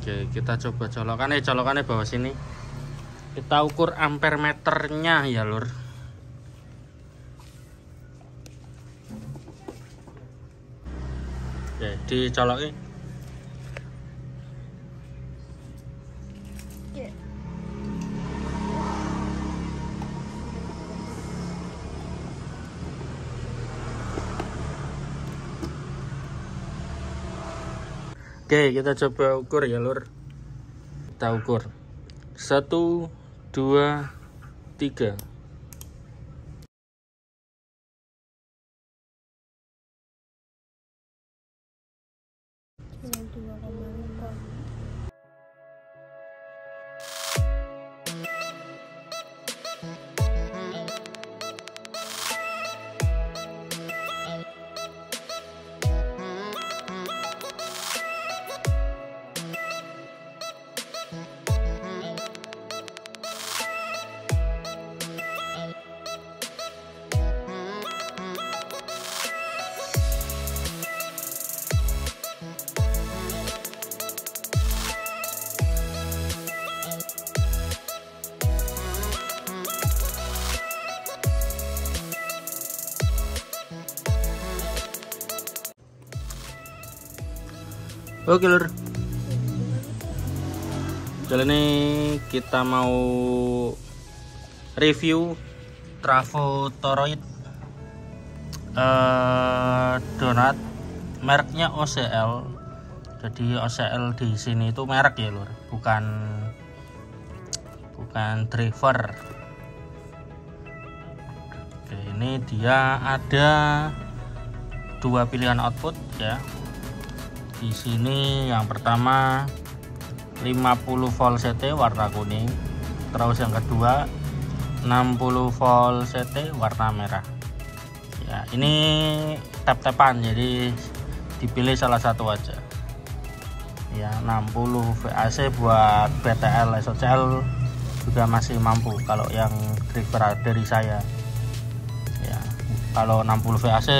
Oke, kita coba colokannya bawah sini. Kita ukur ampere meternya ya, Lur. Oke, dicolokin. Oke, kita coba ukur ya, Lur. Kita ukur 1, 2, 3. Oke, Lur. Kali ini kita mau review Travo Toroid donat, mereknya OCL. Jadi OCL di sini itu merek ya, Lur, bukan driver. Oke, ini dia ada 2 pilihan output ya. Di sini yang pertama 50 volt CT warna kuning, terus yang kedua 60 volt CT warna merah. Ya, ini tap-tapan, jadi dipilih salah satu aja. Ya, 60 VAC buat BTL SOCL juga masih mampu kalau yang driver dari saya. Ya, kalau 60 VAC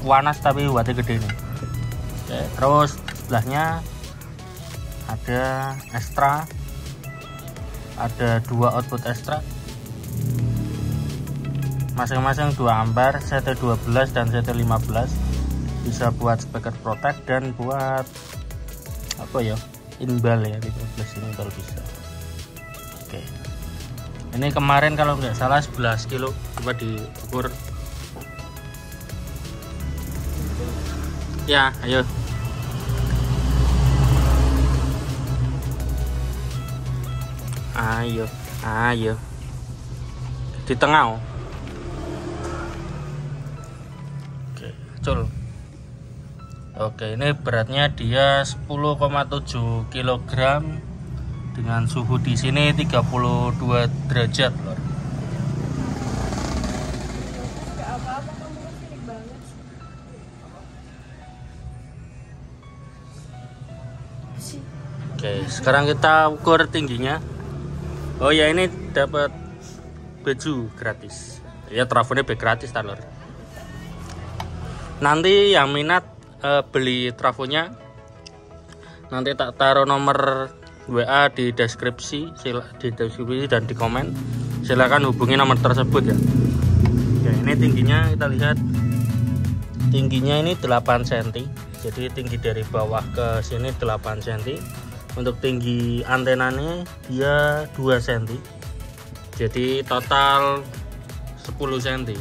wanas tapi buatnya gede nih. Oke, terus sebelahnya ada ekstra, ada 2 output ekstra, masing-masing 2 ampere, CT 12 dan CT 15, bisa buat speaker protect dan buat apa ya, inbal ya, di plus ini kalau bisa. Oke, ini kemarin kalau nggak salah 11 kilo coba diukur. Ya, ayo. Ayo. Di tengah. Oke, cul. Oke, ini beratnya dia 10,7 kg dengan suhu di sini 32 derajat, Lor. Oke, sekarang kita ukur tingginya. Oh ya, ini dapat baju gratis. Ya, Travonya gratis, Lur. Nanti yang minat beli Travonya, nanti tak taruh nomor WA di deskripsi, dan di komen. Silakan hubungi nomor tersebut ya. Oke, ini tingginya kita lihat. Tingginya ini 8 cm. Jadi tinggi dari bawah ke sini 8 cm. Untuk tinggi antenanya dia 2 cm. Jadi total 10 cm.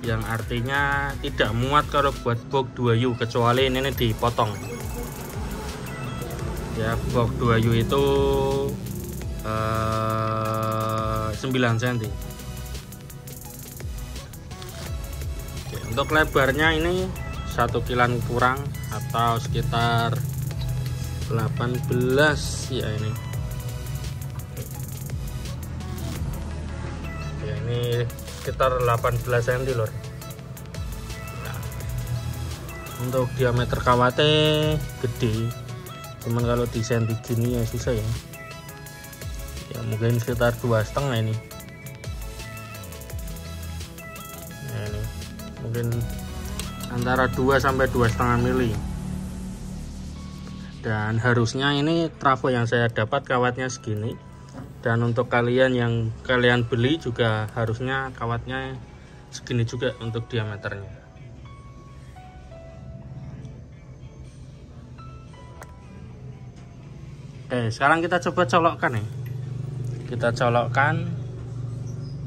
Yang artinya tidak muat kalau buat box 2U, kecuali ini dipotong. Ya, box 2U itu 9 cm. Oke, untuk lebarnya ini 1 kilan kurang atau sekitar 18 ya ini. Ya, ini sekitar 18 cm, Lor. Nah, untuk diameter kawatnya gede, cuman kalau di senti gini ya susah ya. Ya mungkin sekitar 2,5 ini. Nah, ini mungkin antara 2 sampai 2,5 mili. Dan harusnya ini travo yang saya dapat kawatnya segini. Dan untuk kalian yang kalian beli juga harusnya kawatnya segini juga untuk diameternya. Oke, sekarang kita coba colokkan ya. Kita colokkan,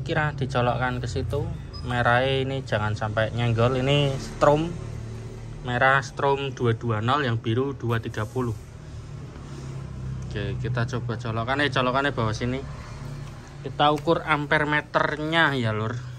kira dicolokkan ke situ. Merah ini jangan sampai nyenggol. Ini strom merah, strom 220, yang biru 230. Oke, kita coba colokkan. Colokannya bawah sini. Kita ukur ampere meternya ya lur.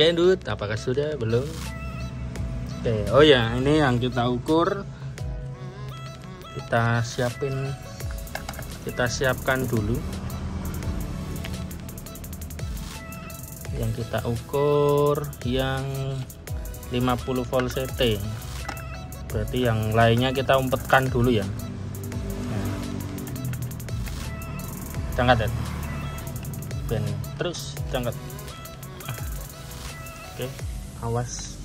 Oke, Dut, apakah sudah? Belum. Oke, oh ya, ini yang kita ukur. Kita siapkan dulu. Yang kita ukur yang 50 volt CT. Berarti yang lainnya kita umpetkan dulu ya. Nah. Cangkat ya. Ben, terus cangkat. Oke, awas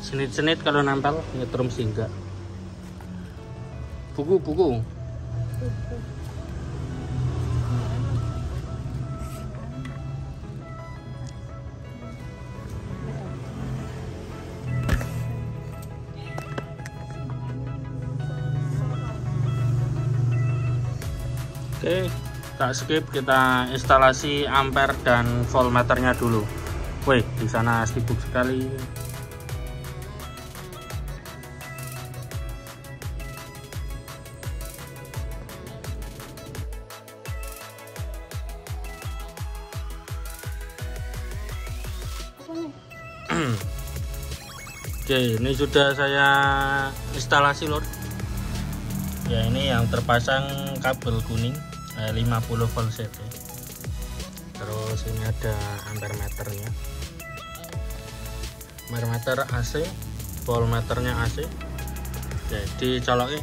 senit-senit kalau nempel nyetrum sehingga buku-buku. Oke, tak skip, kita instalasi ampere dan voltmeternya dulu. Woi, di sana sibuk sekali. Oke, ini sudah saya instalasi lor. Ya, ini yang terpasang kabel kuning 50 volt CT. Terus ini ada ampere meternya. Meter AC, voltmeternya AC. Jadi coloknya.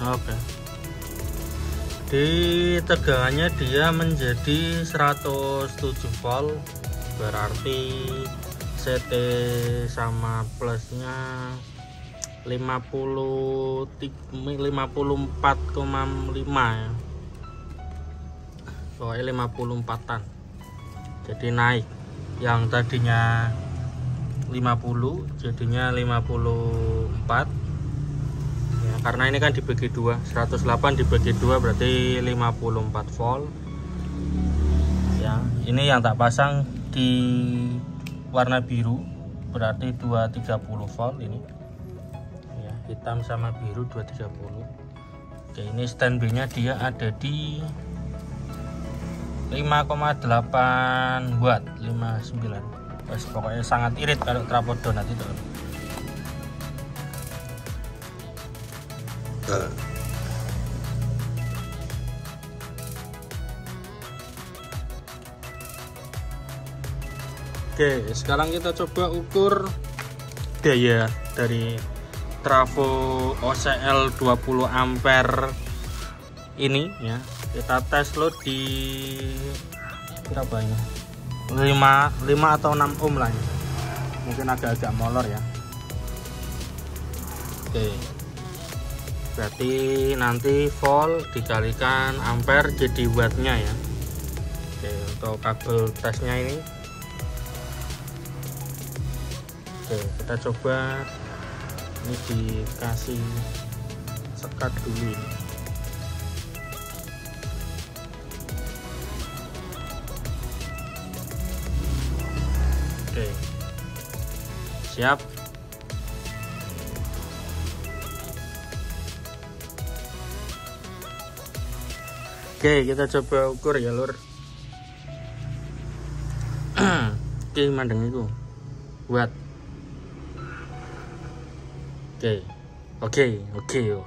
Oke. Di tegangannya dia menjadi 107 volt, berarti CT sama plusnya 54,5 ya. Soalnya 54-an. Jadi naik. Yang tadinya 50 jadinya 54. Ya, karena ini kan dibagi 2, 108 dibagi 2 berarti 54 volt. Ya, ini yang tak pasang di warna biru berarti 230 volt ini ya, hitam sama biru 230. Oke, ini stand B nya dia ada di 5,8 watt, 59. Terus pokoknya sangat irit kalau travo donat itu. Oke, sekarang kita coba ukur daya dari travo OCL 20 ampere ini ya. Kita tes load di berapa ini? 5 atau 6 ohm lah ya. Mungkin agak-agak molor ya. Oke. Berarti nanti volt dikalikan ampere jadi wattnya ya. Oke, untuk kabel tesnya ini. Oke, kita coba ini dikasih sekat dulu. Oke, siap. Oke, kita coba ukur ya lur. Oke, mandeng itu watt. Oke. Kita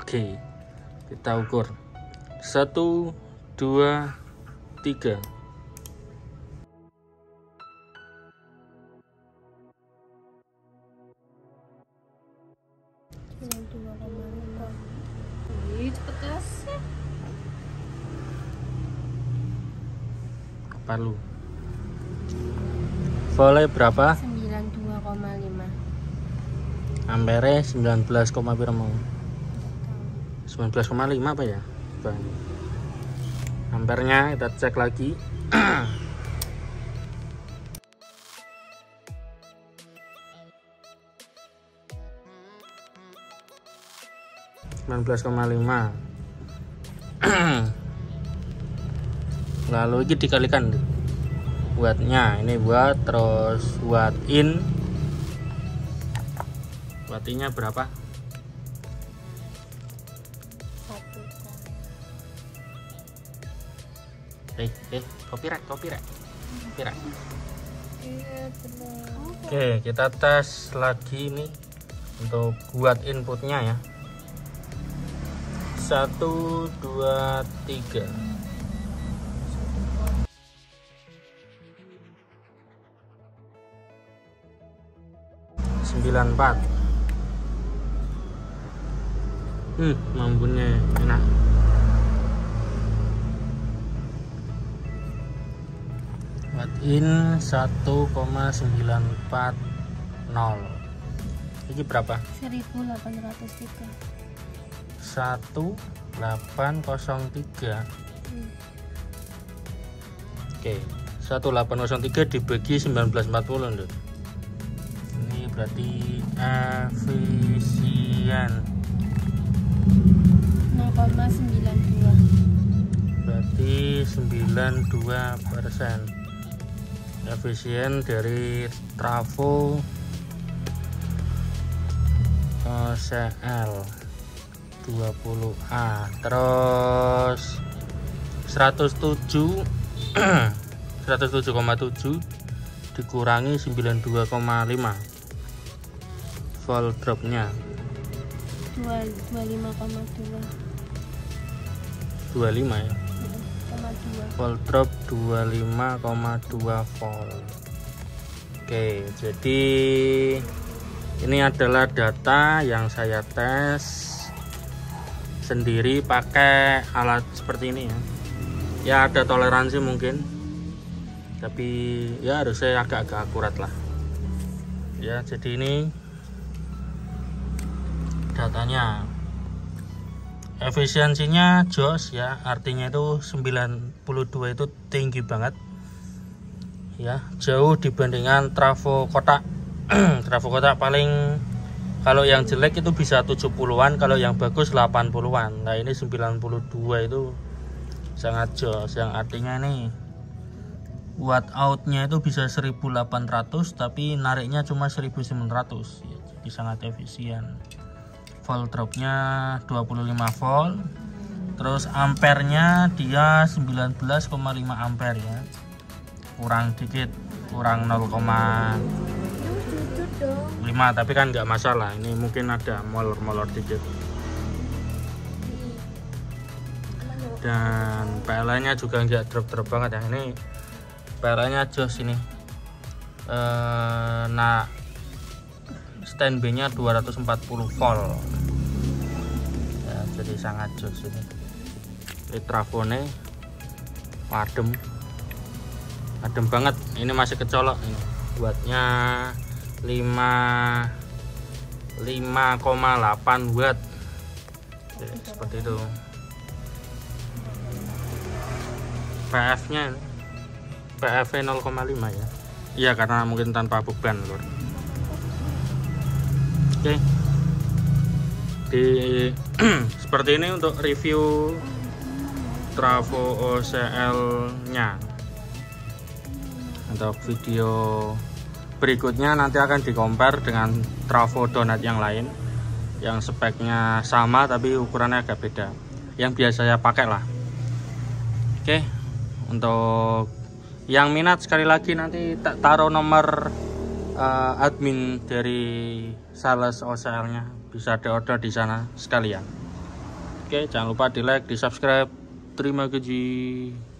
ukur. 1, 2, 3. Cepet kasih. Palu. Voltnya berapa? 92,5. Ampere 19,5 apa ya? Ampernya kita cek lagi. (19,5) Lalu ini dikalikan wattnya, ini buat terus watt in, wattnya berapa? 1. Copyright. Oke, kita tes lagi nih untuk buat inputnya ya. 1, 2, 3. Mambunya enak. Watt in 1,940. Ini berapa? 1803. 1803. Oke, 1803 dibagi 1940 loh. Ini berarti efisien 0,92. Berarti 92% efisien dari Travo OCL 20A. Terus 107 107,7 dikurangi 92,5 volt dropnya 25,2 ya. Volt drop 25,2 volt. Oke, jadi ini adalah data yang saya tes sendiri pakai alat seperti ini ya. Ya ada toleransi mungkin, tapi ya harusnya agak-agak akurat lah. Ya jadi ini datanya, efisiensinya jos ya, artinya itu 92 itu tinggi banget ya, jauh dibandingkan Travo kotak. Travo kotak paling kalau yang jelek itu bisa 70-an, kalau yang bagus 80-an. Nah ini 92 itu sangat jos, yang artinya nih watt outnya itu bisa 1800 tapi nariknya cuma 1900 ya, jadi sangat efisien. Volt dropnya 25 volt. Terus ampernya dia 19,5 ampere ya, kurang dikit, kurang 0,5, tapi kan nggak masalah, ini mungkin ada molor-molor dikit. Dan PLN nya juga nggak drop-drop banget ya, ini PLN nya jos ini. Nah stand B nya 240 volt ya, jadi sangat jos ini. Ini Travo-nya adem banget, ini masih kecolok ini. Buatnya 5,8 watt ya, seperti itu. PF nya PF 0,5 ya, iya karena mungkin tanpa beban lor. Oke. Seperti ini untuk review Travo OCL nya. Untuk video berikutnya nanti akan dikompar dengan Travo Toroid yang lain, yang speknya sama tapi ukurannya agak beda, yang biasa saya pakai lah. Oke, untuk yang minat sekali lagi nanti taruh nomor admin dari sales OCL nya bisa diorder di sana sekalian. Oke, jangan lupa di like, di subscribe. Terima kasih.